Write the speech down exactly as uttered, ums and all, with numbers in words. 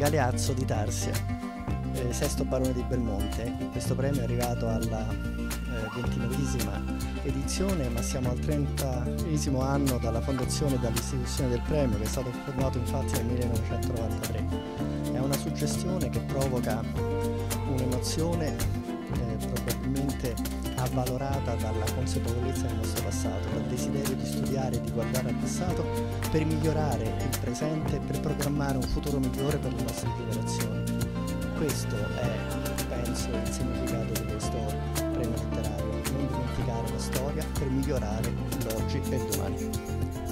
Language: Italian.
Galeazzo di Tarsia, eh, Sesto Barone di Belmonte. Questo premio è arrivato alla eh, ventinovesima edizione, ma siamo al trentesimo anno dalla fondazione e dall'istituzione del premio, che è stato formato infatti nel millenovecentonovantatré. È una suggestione che provoca un'emozione eh, probabilmente avvalorata dalla consapevolezza del nostro passato, dal desiderio di studiare e di guardare al passato per migliorare il presente e per programmare un futuro migliore per le nostre generazioni. Questo è, penso, il significato di questo premio letterario: non dimenticare la storia per migliorare l'oggi e il domani.